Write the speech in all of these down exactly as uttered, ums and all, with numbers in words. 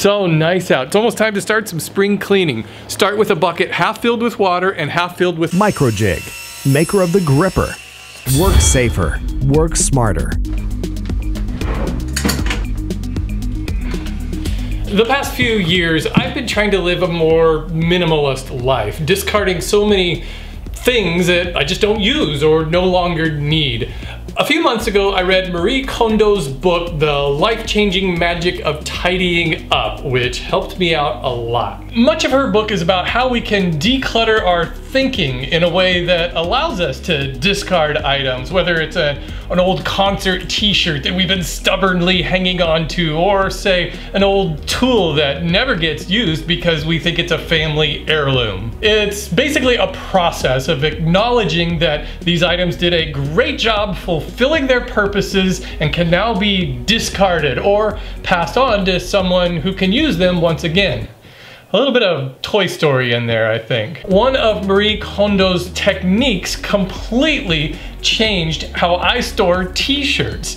so nice out. It's almost time to start some spring cleaning. Start with a bucket half filled with water and half filled with Microjig, maker of the gripper. Work safer, work smarter. The past few years, I've been trying to live a more minimalist life, discarding so many things that I just don't use or no longer need. A few months ago, I read Marie Kondo's book, The Life-Changing Magic of Tidying Up, which helped me out a lot. Much of her book is about how we can declutter our thinking in a way that allows us to discard items, whether it's a, an old concert t-shirt that we've been stubbornly hanging on to, or say an old tool that never gets used because we think it's a family heirloom. It's basically a process of acknowledging that these items did a great job fulfilling their purposes and can now be discarded or passed on to someone who can use them once again. A little bit of Toy Story in there, I think. One of Marie Kondo's techniques completely changed how I store t-shirts.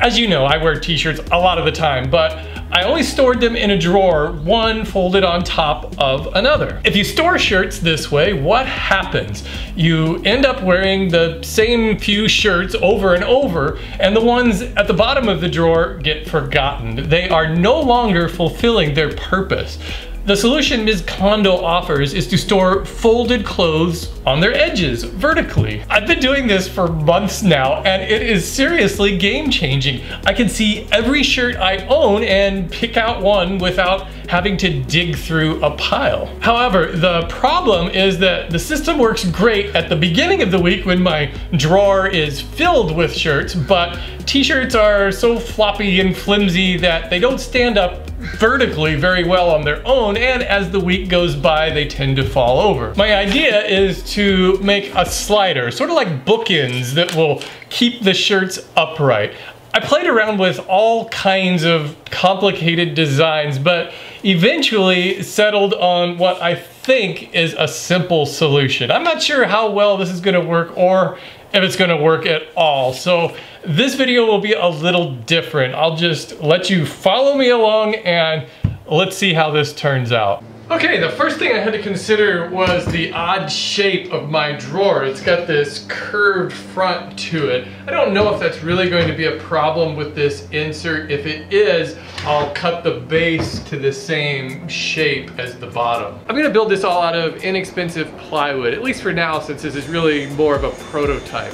As you know, I wear t-shirts a lot of the time, but I always stored them in a drawer, one folded on top of another. If you store shirts this way, what happens? You end up wearing the same few shirts over and over, and the ones at the bottom of the drawer get forgotten. They are no longer fulfilling their purpose. The solution Miz Kondo offers is to store folded clothes on their edges vertically. I've been doing this for months now, and it is seriously game-changing. I can see every shirt I own and pick out one without having to dig through a pile. However, the problem is that the system works great at the beginning of the week when my drawer is filled with shirts, but t-shirts are so floppy and flimsy that they don't stand up vertically very well on their own, and as the week goes by they tend to fall over. My idea is to make a slider, sort of like bookends, that will keep the shirts upright. I played around with all kinds of complicated designs, but eventually settled on what I think is a simple solution. I'm not sure how well this is going to work or if it's going to work at all, so this video will be a little different. I'll just let you follow me along and let's see how this turns out. Okay, the first thing I had to consider was the odd shape of my drawer. It's got this curved front to it. I don't know if that's really going to be a problem with this insert. If it is, I'll cut the base to the same shape as the bottom. I'm gonna build this all out of inexpensive plywood, at least for now, since this is really more of a prototype.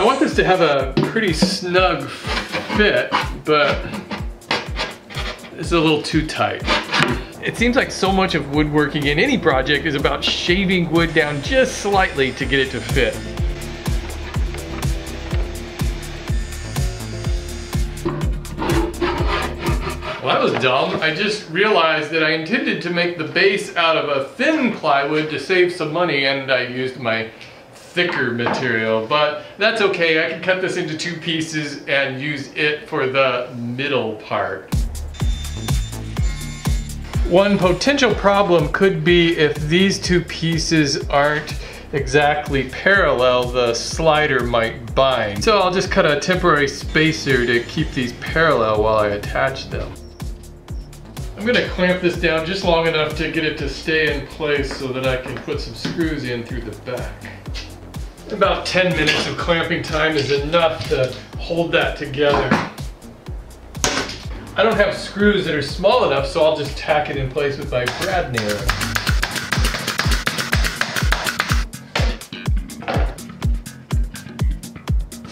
I want this to have a pretty snug fit, but it's a little too tight. It seems like so much of woodworking in any project is about shaving wood down just slightly to get it to fit. Well, that was dumb. I just realized that I intended to make the base out of a thin plywood to save some money, and I used my thicker material, but that's okay. I can cut this into two pieces and use it for the middle part. One potential problem could be if these two pieces aren't exactly parallel, the slider might bind. So I'll just cut a temporary spacer to keep these parallel while I attach them. I'm gonna clamp this down just long enough to get it to stay in place so that I can put some screws in through the back. About ten minutes of clamping time is enough to hold that together. I don't have screws that are small enough, so I'll just tack it in place with my brad nail.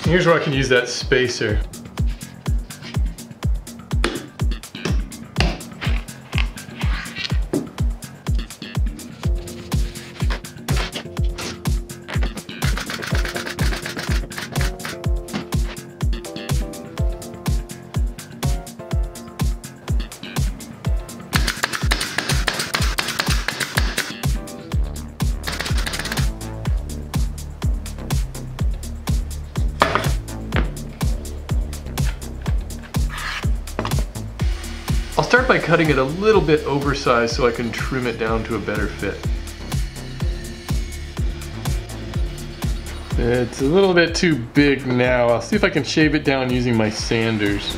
Here's where I can use that spacer. I'll start by cutting it a little bit oversized so I can trim it down to a better fit. It's a little bit too big now. I'll see if I can shave it down using my sanders.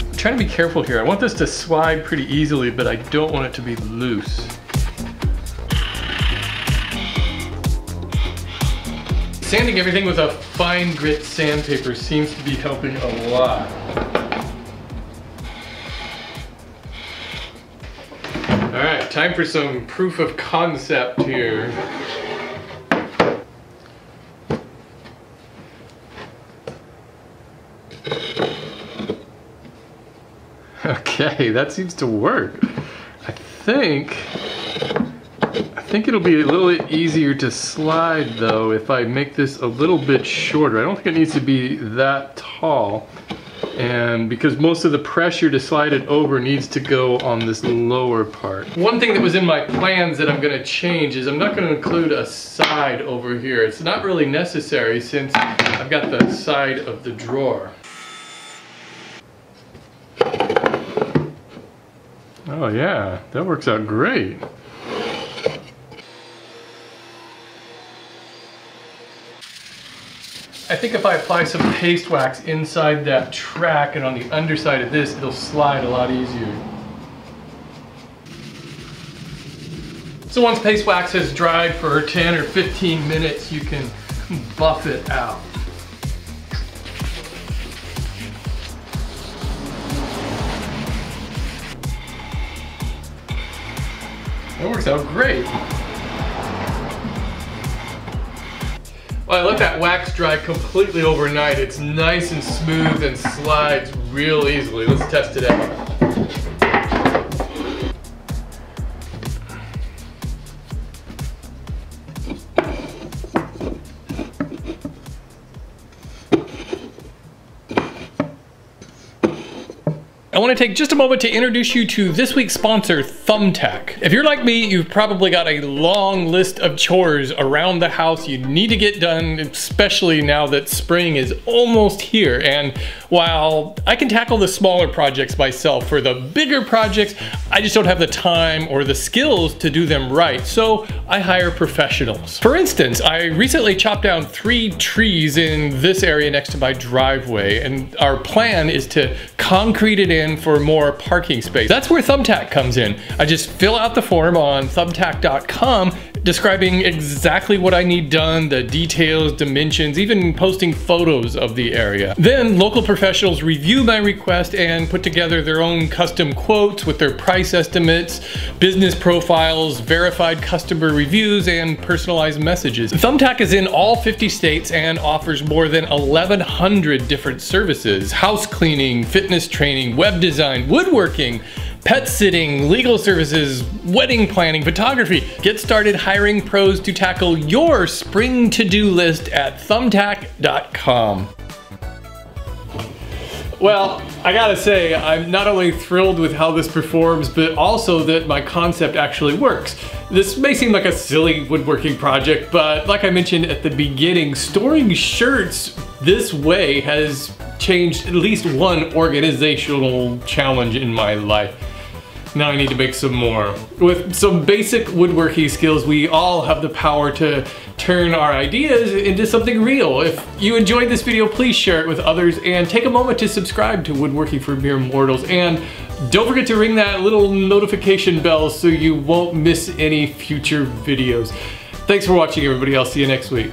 I'm trying to be careful here. I want this to slide pretty easily, but I don't want it to be loose. Sanding everything with a fine grit sandpaper seems to be helping a lot. All right, time for some proof of concept here. Okay, that seems to work. I think, I think it'll be a little bit easier to slide though if I make this a little bit shorter. I don't think it needs to be that tall. And because most of the pressure to slide it over needs to go on this lower part. One thing that was in my plans that I'm going to change is I'm not going to include a side over here. It's not really necessary since I've got the side of the drawer. Oh yeah, that works out great. I think if I apply some paste wax inside that track and on the underside of this, it'll slide a lot easier. So once paste wax has dried for ten or fifteen minutes, you can buff it out. That works out great. Well, I let that wax dry completely overnight. It's nice and smooth and slides real easily. Let's test it out. I want to take just a moment to introduce you to this week's sponsor, Thumbtack. If you're like me, you've probably got a long list of chores around the house you need to get done, especially now that spring is almost here. And while I can tackle the smaller projects myself, for the bigger projects, I just don't have the time or the skills to do them right, so I hire professionals. For instance, I recently chopped down three trees in this area next to my driveway, and our plan is to concrete it in for more parking space. That's where Thumbtack comes in. I just fill out the form on thumbtack dot com describing exactly what I need done, the details, dimensions, even posting photos of the area. Then local professionals review my request and put together their own custom quotes with their price estimates, business profiles, verified customer reviews, and personalized messages. Thumbtack is in all fifty states and offers more than eleven hundred different services: house cleaning, fitness training, web design, woodworking, pet sitting, legal services, wedding planning, photography. Get started hiring pros to tackle your spring to-do list at thumbtack dot com. Well, I gotta say, I'm not only thrilled with how this performs, but also that my concept actually works. This may seem like a silly woodworking project, but like I mentioned at the beginning, storing shirts this way has changed at least one organizational challenge in my life. Now I need to make some more. With some basic woodworking skills, we all have the power to turn our ideas into something real. If you enjoyed this video, please share it with others and take a moment to subscribe to Woodworking for Mere Mortals. And don't forget to ring that little notification bell so you won't miss any future videos. Thanks for watching, everybody. I'll see you next week.